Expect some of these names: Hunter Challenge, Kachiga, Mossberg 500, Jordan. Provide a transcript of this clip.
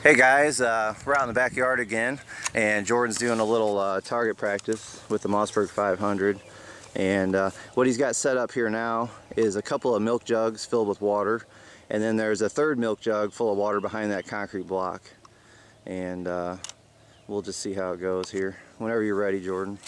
Hey guys, we're out in the backyard again, and Jordan's doing a little target practice with the Mossberg 500. And what he's got set up here now is a couple of milk jugs filled with water, and then there's a third milk jug full of water behind that concrete block. And we'll just see how it goes here. Whenever you're ready, Jordan.